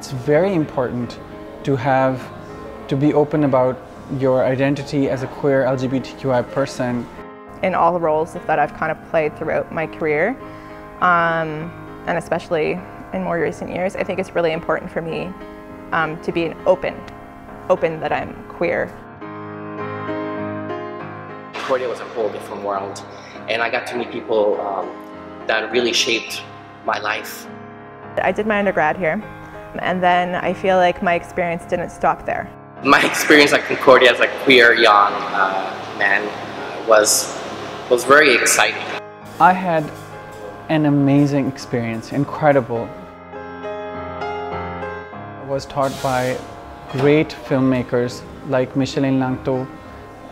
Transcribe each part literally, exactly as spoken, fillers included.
it's very important to have, to be open about your identity as a queer L G B T Q I person. In all the roles that I've kind of played throughout my career, um, and especially in more recent years, I think it's really important for me um, to be an open, open that I'm queer. Concordia was a whole different world, and I got to meet people um, that really shaped my life. I did my undergrad here, and then I feel like my experience didn't stop there. My experience at Concordia as a queer young uh, man was, was very exciting. I had an amazing experience, incredible. I was taught by great filmmakers like Micheline Langto,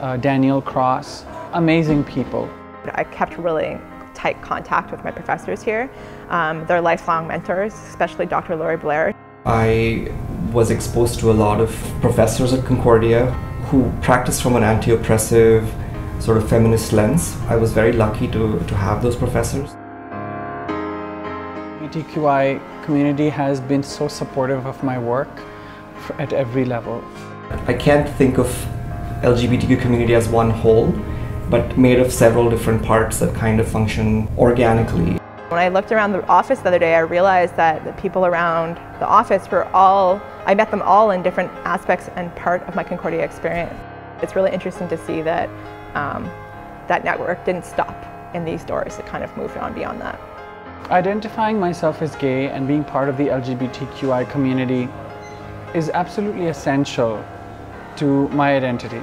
uh, Daniel Cross, amazing people. I kept really tight contact with my professors here. Um, they're lifelong mentors, especially Doctor Lori Blair. I was exposed to a lot of professors at Concordia who practiced from an anti-oppressive, sort of feminist lens. I was very lucky to, to have those professors. The L G B T Q I community has been so supportive of my work for, at every level. I can't think of L G B T Q community as one whole, but made of several different parts that kind of function organically. When I looked around the office the other day, I realized that the people around the office were all, I met them all in different aspects and part of my Concordia experience. It's really interesting to see that um, that network didn't stop in these doors, it kind of moved on beyond that. Identifying myself as gay and being part of the L G B T Q I community is absolutely essential to my identity.